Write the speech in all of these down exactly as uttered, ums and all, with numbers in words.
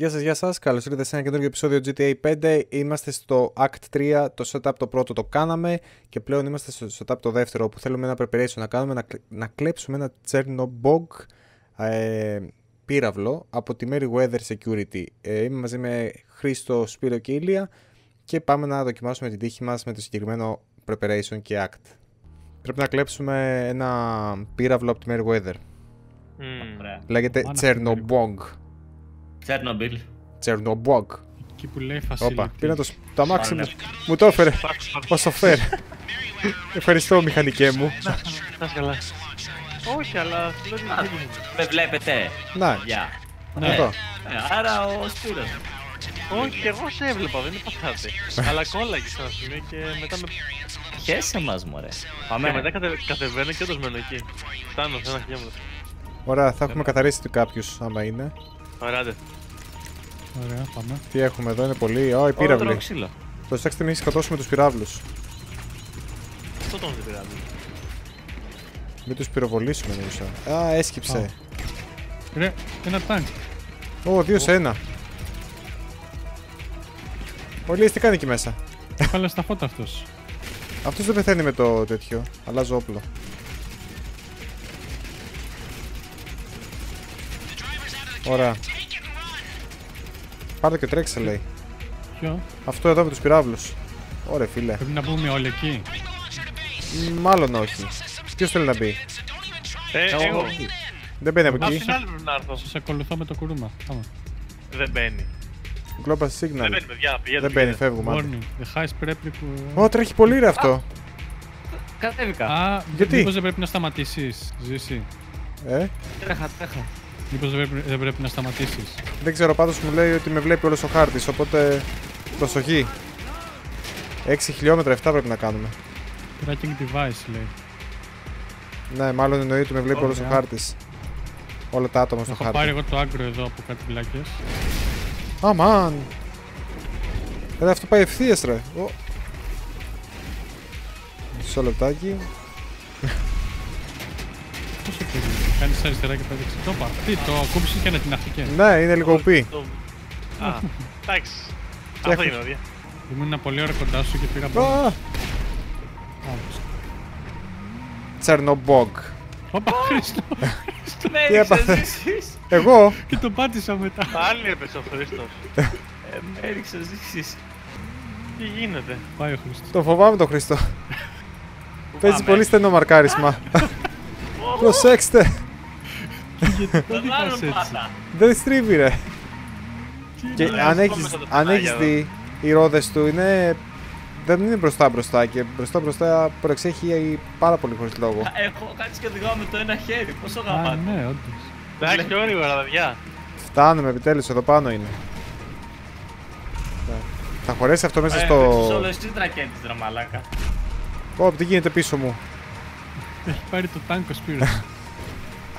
Γεια σας, γεια σας, καλώς ήρθατε σε ένα καινούργιο επεισόδιο τζι τι έι πέντε. Είμαστε στο Act τρία, το setup το πρώτο το κάναμε και πλέον είμαστε στο setup το δεύτερο που θέλουμε ένα preparation να κάνουμε, να, να κλέψουμε ένα Chernobog ε, πύραυλο από τη Merryweather Security. Ε, είμαι μαζί με Χρήστο, Σπύρο και Ηλία και πάμε να δοκιμάσουμε την τύχη μας με το συγκεκριμένο preparation και act. Πρέπει να κλέψουμε ένα πύραυλο από τη Merryweather. Mm. Λέγεται Chernobog. Τσέρνομπιλ. Chernobog. Εκεί που λέει facility. Όπα, πήρα το, το αμάξι μου. Μου το έφερε. Ο σοφέρ. Ευχαριστώ, μηχανικέ μου. Να είσαι καλά. Όχι, αλλά. Με βλέπετε. Να. Εδώ. Άρα ο Σπύρος. Όχι, εγώ σε έβλεπα, δεν υπαθάτε. Αλλά κόλλαγες ένα σημείο και μετά με. Χέσαι μας, μωρέ. Και μετά κατεβαίνω και όντως μένω εκεί. Φτάνω σε ένα χιλιόμετρο. Ωραία, θα έχουμε καθαρίσει κάποιους άμα είναι. Ωραία, πάμε. Τι έχουμε εδώ, είναι πολύ. Ω, οι πύραυλοι. Προσέξτε, μην σκοτώσουμε τους πυράβλους. Αυτό τον δεν πυράβλη. Μην τους πυροβολήσουμε, νομίζω. Α, έσκυψε. Ρε, ένα τάγκ. Ω, δύο σε ένα. Ο Ηλίας τι κάνει εκεί μέσα. Πάλε στα φώτα αυτός. Αυτός δεν πεθαίνει με το τέτοιο. Αλλάζω όπλο. Ωραία. Πάρτε και τρέξε, λέει. Ποιο? Αυτό εδώ με τους πυράβλους. Ωραία, φίλε. Πρέπει να μπούμε όλοι εκεί. Μάλλον όχι. Ποιος θέλει να μπει? Ε, εγώ. Δεν μπαίνει από εκεί. Σας ακολουθώ με το κουρούμα. Δεν μπαίνει. Global signal. Δεν μπαίνει, παιδιά. Δεν μπαίνει, φεύγουμε. Ω, τρέχει πολύ ρε αυτό. Κατέβηκα. Α, μήπως δεν πρέπει να σταματήσεις, ζήσει. Ε. Τρέχα, τρέχα. Μήπως δεν πρέπει, δεν πρέπει να σταματήσεις. Δεν ξέρω, πάντως μου λέει ότι με βλέπει όλος ο χάρτης, οπότε προσοχή. έξι χιλιόμετρα, επτά πρέπει να κάνουμε. Tracking device λέει. Ναι, μάλλον εννοεί ότι με βλέπει oh, όλος yeah. ο χάρτης. Όλα τα άτομα στο έχω χάρτη. Έχω πάρει εγώ το άγκρο εδώ από κάτι βλάκες. Αμάν! Oh, ε, αυτό πάει ευθείας ρε. Oh. Μισό λεπτάκι. Κάνει αριστερά και πέταξε. Το πα. Τι, το κούμπησε και ανατιναχτήκε. Ναι, είναι λίγο οπί. Α, εντάξει. Αυτό είναι οδεία. Ήμουν πολύ ώρα κοντά σου και πήγα πάνω. Chernobog. Όπα, Χρήστο. Τι έπαθε? Εγώ. Και το πάτησα μετά. Πάλι έπεσε ο Χρήστος. Με έριξε ζήσεις. Τι γίνεται? Πάει ο Χρήστος. Το φοβάμαι τον Χρήστο. Παίζει πολύ στενό μαρκάρισμα. Προσέξτε! Γιατί το δείχνεις έτσι? Δεν στρίβει ρε. Και αν έχεις δει οι ρόδες του είναι... δεν είναι μπροστά μπροστά και μπροστά μπροστά προεξέχει πάρα πολύ χωρίς λόγο. Έχω κάτι και οδηγάω με το ένα χέρι, πόσο γαμπάτε. Α, ναι, όντως. Εντάξει, πιο γρήγορα παιδιά. Φτάνουμε επιτέλους, εδώ πάνω είναι. Θα χωρέσει αυτό μέσα στο... Παίξεις όλο εσύ τρακέντης ρε μαλάκα. Ω, τι γίνεται πίσω μου? Έχει πάρει το τάνκο Σπύρος.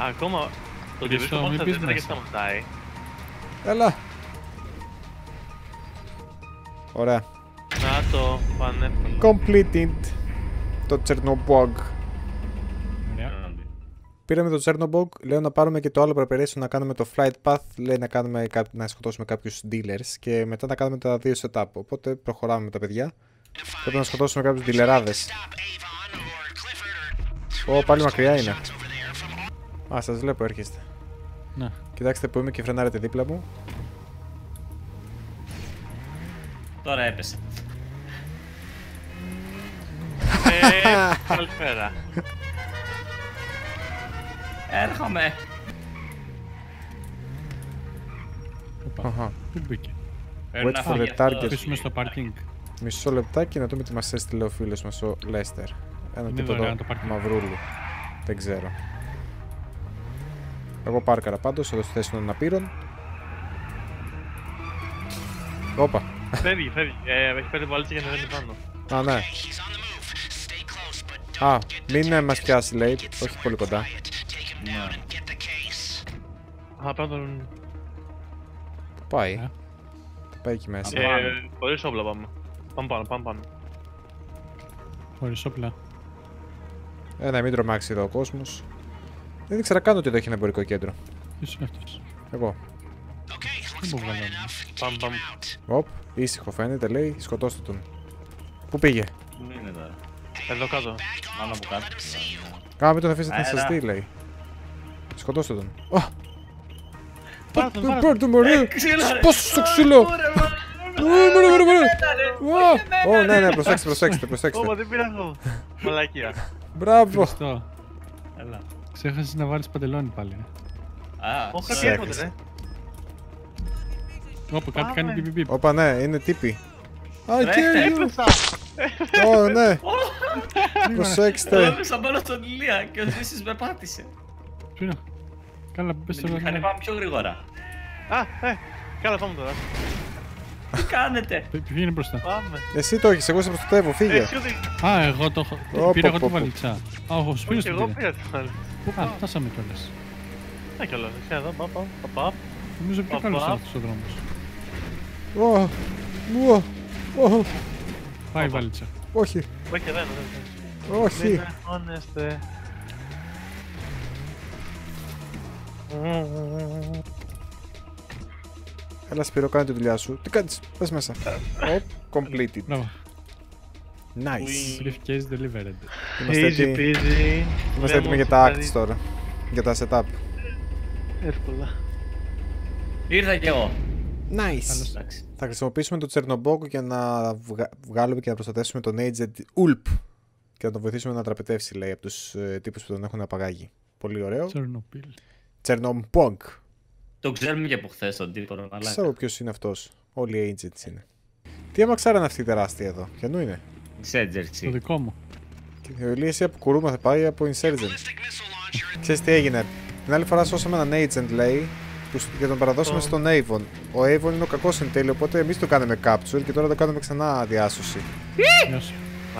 Ακόμα το διαβρίσκω μόνο στα δέντρα και σταματάει. Έλα. Ωραία. Να το πανεύκολο. Completed. Το Chernobog. Πήραμε το Chernobog. Λέω να πάρουμε και το άλλο preparation να κάνουμε το flight path. Λέει να, κάνουμε, να σκοτώσουμε κάποιους dealers και μετά να κάνουμε τα δύο setup. Οπότε προχωράμε με τα παιδιά. Πρέπει να σκοτώσουμε κάποιους dealerάδες. Ω, πάλι μακριά είναι. Α, σας βλέπω, έρχεστε. Να. Κοιτάξτε που είμαι και φρενάρετε δίπλα μου. Τώρα έπεσε. Ε, καλησπέρα. Έρχομαι. Αχα. Πού μπήκε? Wait for the target. Πέσουμε στο parking. Μισό λεπτάκι να δούμε τι μας έστειλε ο φίλος μας ο Lester. Ένα τίποτα μαυρούλου. Δεν ξέρω. Εγώ πάρκαρα πάντως, εδώ στη θέση των αναπήρων. Όπα. Φεύγει, φεύγει. Έχει πέντε βαλίτσα για να βγει πάνω. Α, ναι. Α, μην μας πιάσει λέει, όχι πολύ κοντά. Α, πάντων... Πού πάει? Θα πάει εκεί μέσα. Χωρίς όπλα πάμε. Πάμε πάνω, πάμε πάνω. Χωρίς όπλα. Ε, ναι, μην τρομάξει εδώ ο κόσμος. Δεν ήξερα καν ότι εδώ έχει ένα εμπορικό κέντρο. Ποιος είναι αυτός? Εγώ. Okay, Πού βγάλαμε. Πάμε, πάμε. Οπ, ήσυχο φαίνεται, λέει, σκοτώστε τον. Πού πήγε? Πού είναι τώρα? Εδώ κάτω. Μάλλον από κάτω. Κάμε τον αφήσετε να σας δει, λέει. Σκοτώστε τον. Ωχ! Πάρ' τον, πάρ' τον, μωρέ! Πόσο στο ξύλο! Μωρέ, μωρέ, μωρέ! Ω, ναι, ναι, προσέξτε, προσέξτε, προσέξτε. Ω, δεν πειράζω. Μαλακία. Μπράβο. Ξέχασες να βάλεις παντελόνι πάλι. Α, ξέχασες. Ωπα, κάτι κάνει πιπ πιπ. Ωπα, ναι, είναι τύποι. Α, έπεσα! Ω, ναι. Προσέξτε. Έπεσα πάνω στον Ηλία και ο Ζήσης με πάτησε. Ποιο είναι? Καλά, πες τώρα. Μηχανή, πάμε πιο γρήγορα. Α, ε, καλά, πάμε τώρα. Τι κάνετε? Ποιο είναι μπροστά? Εσύ το έχεις, εγώ είσαι προστατεύω, φύγε. Α, εγώ το έχω. Πήρα εγώ την βαλίτσα. Α, ο Σπύρος την πήρε. Α, φτάσαμε κιόλας. Να κιόλας, εδώ, παπ, παπ, παπ. Νομίζω πιο καλός αυτός ο δρόμος. Πάει η βαλίτσα. Όχι. Όχι, δεν είναι. Όχι. Έλα Σπύρο, κάνε τη δουλειά σου. Τι κάνεις, πες μέσα. Hop, completed. Nice. Briefcase delivered. Easy peasy. Είμαστε έτοιμοι για τα acts τώρα. Για τα setup. Εύκολα. Ήρθα κι εγώ. Nice. Θα χρησιμοποιήσουμε το Chernobog για να βγάλουμε και να προστατεύσουμε τον Agent Ulp. Και να τον βοηθήσουμε να τραπετεύσει, λέει, από τους τύπους που τον έχουν απαγάγει. Πολύ ωραίο. Chernobog. Το ξέρουμε και από χθες τον τύπο, αλλά. Ξέρω ποιος είναι αυτός. Όλοι οι agents είναι. Τι αμαξάρα είναι αυτή η τεράστια εδώ, ποιανού είναι? Insurgent. Το δικό μου. Και ο Ηλίας από κουρούμα θα πάει από Insurgent. Ξέρεις τι έγινε? Την άλλη φορά σώσαμε έναν agent, λέει, και τον παραδώσαμε oh. στον Avon. Ο Avon είναι ο κακός εν τέλει, οπότε εμείς το κάναμε capture και τώρα το κάναμε ξανά διάσωση.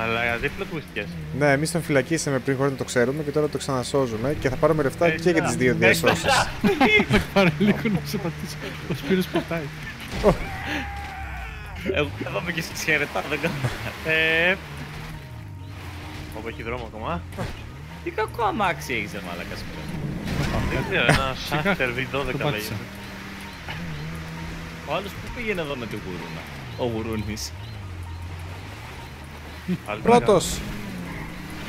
Αλλά δίπλα του ουσιαστικά. Ναι, εμείς τον φυλακίσαμε πριν χωρίς να το ξέρουμε και τώρα το ξανασώζουμε και θα πάρουμε λεφτά και για τις δύο διασώσεις. Θα πάρω λίγο να σε πατήσω. Ο Σπύρος πατάει. Εγώ πάμε και στις χαιρετά, δεν κάνω. Όπου έχει δρόμο ακόμα. Τι κακό αμάξι έχεις, μάλακα Σπύρο. Δεν ξέρω, ένα Shafter βι δώδεκα λέγεται. Ο άλλος που πήγαινε εδώ με την γουρούνα. Ο γουρούνης. Πρώτος!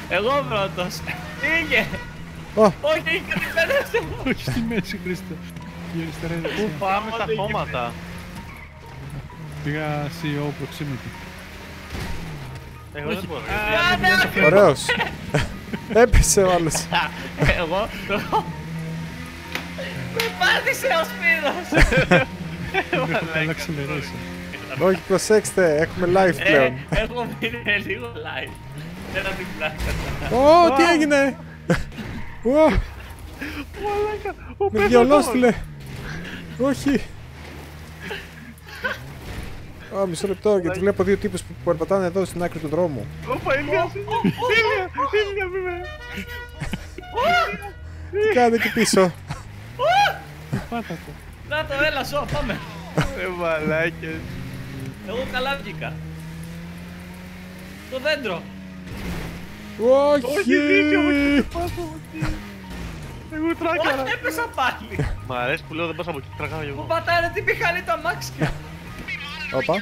Εγώ πρώτος! Πήγε! Όχι, έχει κατηφέρεσαι! Όχι στη μέση, Χρήστο. Πού πάμε τα χώματα? Πήγα σι ι ο proximity. Εγώ δεν μπορώ. Ωραίος! Έπεσε ο άλλος. Εγώ... Με πάτησε ο Σπύρος! Δεν θα ξεμερίσω. Όχι, προσέξτε, έχουμε live πλέον. Έχω μείνει λίγο live. Δεν θα την πλάκα. Ω, τι έγινε! Με διολόστηλε. Όχι. Ω, μισό λεπτό, γιατί βλέπω δύο τύπους που περπατάνε εδώ στην άκρη του δρόμου. Ωπα, Ηλία, Ηλία, μη με. Τι κάνετε εκεί πίσω? Πάτα το. Να το, έλα, ζω, πάμε. Ρε μαλάκες. Εγώ καλά βγήκα. Το δέντρο. Όχι. Όχι δίκιο μου και πάσω από εκεί. Εγώ τράκαρα. Όχι, έπεσα πάλι. Μ' αρέσει που λέω δεν πάσα από εκεί, τράκαρα κι εγώ. Μου πατάνε την μηχανή τα αμάξια. Όπα.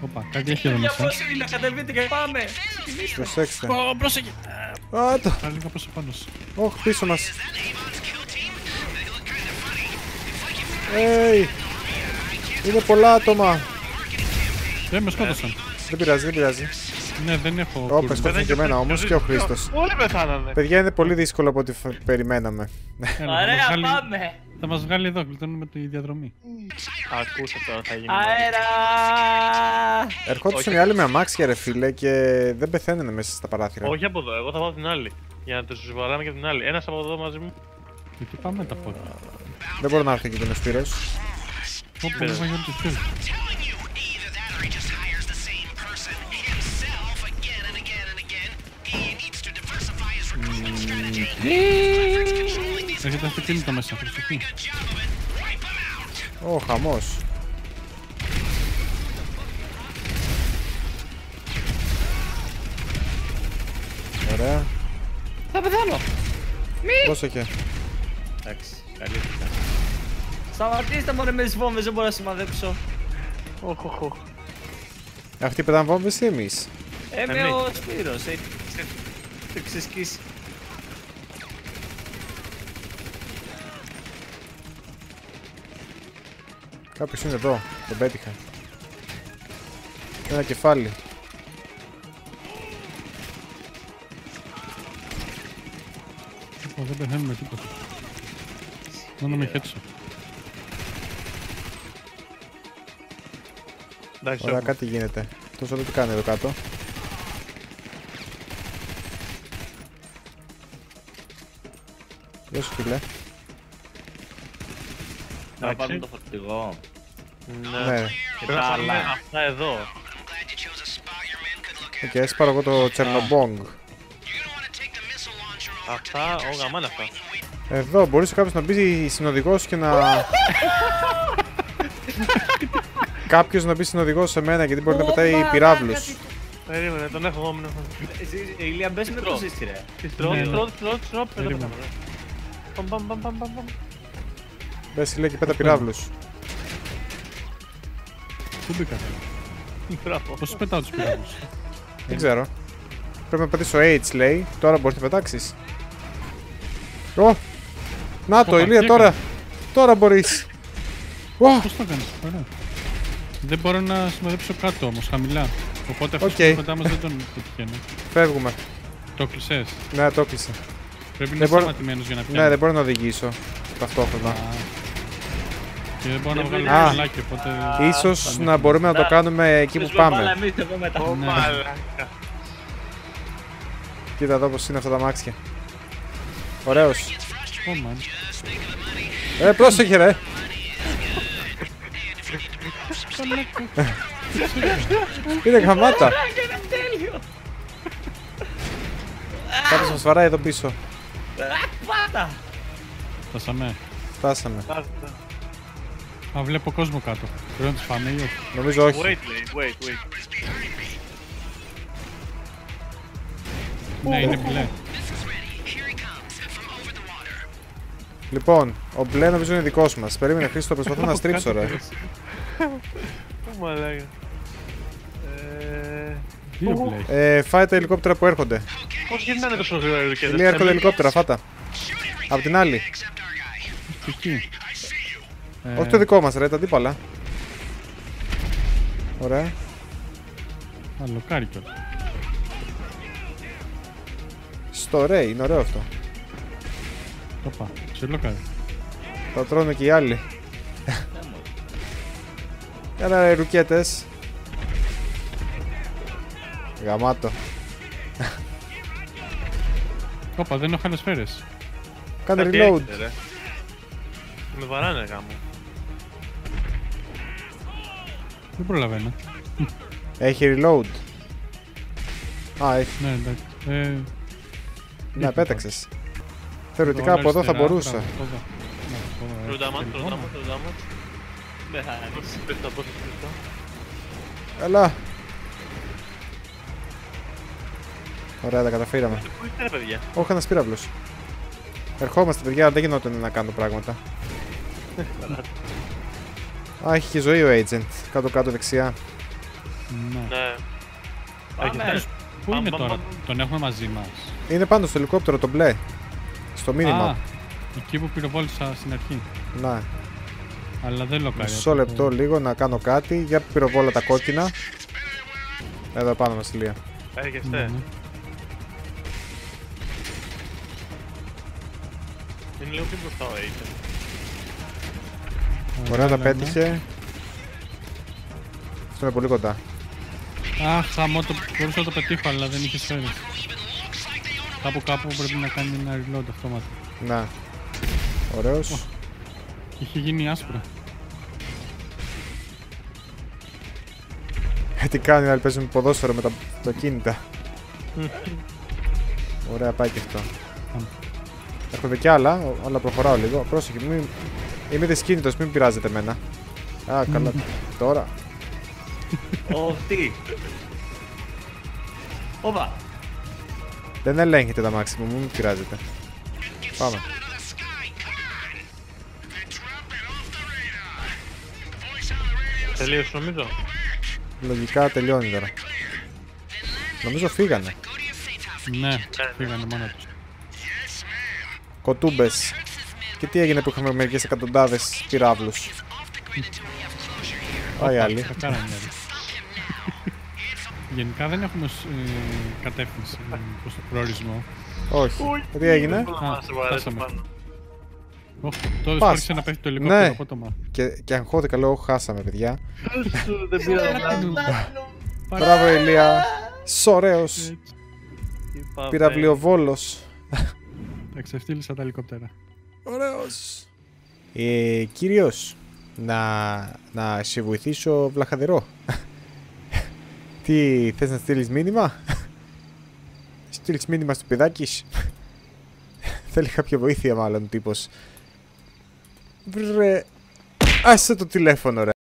Όπα, κάτι έχει εδώ μέσα. Κατελβείτε και πάμε. Προσέξτε. Πρόσεχε. Άτα. Άρα λίγο πόσο πάνω σου. Όχι, πίσω μας. Hey. Είναι πολλά άτομα. Δεν με σκότωσαν. Δεν πειράζει, δεν πειράζει. Ναι, δεν έχω. Όπε, σκότωσαν και εμένα όμως και ο Χρήστος. Όλοι πεθάνανε. Παιδιά, είναι πολύ δύσκολο από ό,τι περιμέναμε. Ωραία, πάμε. Θα μας βγάλει εδώ, κλειτώνουμε τη διαδρομή. Ακούσε τώρα, θα γίνει. Αέρα! Ερχόντουσαν οι άλλοι με αμάξια, ρε φίλε, και δεν πεθαίνανε μέσα στα παράθυρα. Όχι από εδώ, εγώ θα πάω την άλλη. Για να τους βαράμε και την άλλη. Ένας από εδώ μαζί μου. Γιατί πάμε τα πόδια. Δεν μπορώ να έρθει εκεί τον Σπύρος. Έχετε αυτοκίνητα μέσα, προσοχή. Ω, χαμός. Ωραία. Θα πεθάνω. Μη! Πρόσεχε. Εντάξει, καλύτερα. Σταματήστε μωρέ με τις βόμβες, δεν μπορώ να σημαδέψω. Οχοχο. Αυτοί πετάνε βόμβες ή εμείς? Είμαι ο Σπύρος. Το ξεσκίσει. Κάποιος είναι εδώ, τον πέτυχα. Ένα κεφάλι. Ω, δεν πεθαίνουμε τίποτα. Μόνο με χέτσο. Ωραία, κάτι γίνεται. Τόσο δεν τι κάνει εδώ κάτω. Γεια σου φίλε. Να πάρουμε το φορτηγό. Ναι. Και τα άλλα. Αυτά εδώ. Οκ, έσπαρω εγώ το Chernobog. Αυτά, ο γαμάνα αυτά. Εδώ, μπορείς κάποιος να μπει συνοδηγός και να... Κάποιος να μπει συνοδηγός σε μένα γιατί μπορεί να πετάει πυράβλους. Περίμενε, τον έχω εγώ. Ηλία, μπες με το σύστη ρε. Μπες Ηλία και πέτα πυράβλους. Πού μπήκα? Πώς πετάω τους πυράβλους? Δεν ξέρω. Πρέπει να πατήσω H λέει, τώρα μπορείς να πετάξεις. Ω! Να το Ηλία τώρα! Τώρα μπορείς! Πώς το κάνεις, ωραία. Δεν μπορώ να συμμετέψω κάτω όμως, χαμηλά. Οπότε αυτός που κοντά μας δεν τον πετυχαίνω. Φεύγουμε. Το κλεισες? Ναι, το κλείσα. Πρέπει να είσαι σταματημένος για να πιάνω. Ναι, δεν μπορώ να οδηγήσω ταυτόχρονα. Και δεν μπορώ να βγάλω ένα μαλάκι, οπότε... Ίσως να μπορούμε να το κάνουμε εκεί που πάμε. Κοίτα εδώ πως είναι αυτά τα μάξια. Ωραίος. Ε, πρόσεχε ρε! Είναι γαμάτα! Κάποιος μας βαράει εδώ πίσω. Πάτα! Φτάσαμε. Φτάσαμε. Α, βλέπω κόσμο κάτω. Πρέπει να τους φάμε ή όχι? Νομίζω όχι. Ναι, είναι μπλε. Λοιπόν, ο μπλε νομίζω είναι δικός μας. Περίμενε Χρήστο, προσπαθώ να στρίψω ρε. Πού μαλάκα. Ε, φάει τα ελικόπτερα που έρχονται. Πώς γυρνάνε τόσο γρήγορα και δεν έρχονται ελικόπτερα, φάτα. Απ' την άλλη. Όχι το δικό μας ρε, τα αντίπαλα. Ωραία. Αλοκάρι κιόλας. Στο ρε, είναι ωραίο αυτό. Ωπα, ξυλοκάρι. Τα τρώνε και οι άλλοι. Κάνα ρε ρουκέτες. Γαμάτο. Ωπα, δεν έχω άλλες σφαίρες. Κάνε reload. Με βαράνε γάμο. Δεν προλαβαίνω. Έχει reload. Α, έχει. Ναι, εντάξει. Ναι, πέταξες. Θεωρητικά από εδώ θα μπορούσα. Ροντάμα, ροντάμα, ροντάμα. Με χάνεις. Πέφτα, πέφτα, πέφτα. Καλά. Ωραία, τα καταφέραμε. Πού ήρθε ρε παιδιά? Όχι, ένας πύραυλος. Ερχόμαστε παιδιά, αλλά δεν γινόταν να κάνω πράγματα. Α, έχει και ζωή ο agent. Κάτω-κάτω δεξιά. Ναι. Πάμε. Πού είναι τώρα, τον έχουμε μαζί μας? Είναι πάνω στο ελικόπτερο, το μπλε. Στο μήνυμα. Α, εκεί που πυροβόλησα στην αρχή. Ναι. Αλλά δεν λοκάρει. Μισό λεπτό λίγο να κάνω κάτι. Για πυροβόλα τα κόκκινα. Εδώ πάνω μας Ηλία. Έρχεστε. Είναι λίγο πιο μπροστά ο Agent. Μπορεί να τα πέτυχε. Αυτό είναι πολύ κοντά. Αχ, χαμό, μπορούσα να το πετύχω αλλά δεν είχε σφαίρες. Κάπου κάπου πρέπει να κάνει ένα reload αυτόματα. Να. Ωραίος. Oh. Είχε γίνει άσπρα. Τι κάνει να παίζουμε ποδόσφαιρο με τα αυτοκίνητα. Ωραία, πάει και αυτό. Mm. Έρχονται κι άλλα, αλλά προχωράω λίγο. Πρόσεχε, μην... είμαι δυσκίνητος, μην πειράζετε εμένα. Α, καλά. Τώρα. Οφτή. Όπα. Δεν ελέγχεται τα μάξι μου, μην πειράζετε. Πάμε. Τελείωσε νομίζω. Λογικά τελειώνει τώρα. Νομίζω φύγανε. Ναι, φύγανε μόνο τους. Κοτούμπες. Και τι έγινε που είχαμε μερικές εκατοντάδες πυράβλους. Πάει άλλοι. Θα κάναμε άλλοι. Γενικά δεν έχουμε ε, κατεύθυνση προς το προορισμό. Όχι. Τι έγινε. Χάσαμε. Τώρα σπάρχισε να πέφτει το ελικόπτερο απότομα. Και αγχώθηκα, λέω χάσαμε παιδιά. Δεν πειράζω. Μπράβο Ηλία. Σωραίος. Πυραυλιοβόλος. Τα ξεφτύλισα τα ελικόπτερα. Ωραίος. Κύριος, να σε βοηθήσω βλαχαδερό. Τι, θες να στείλεις μήνυμα? Στείλεις μήνυμα στο παιδάκι. Θέλει κάποια βοήθεια μάλλον τύπος. Βρε, άσε το τηλέφωνο ρε.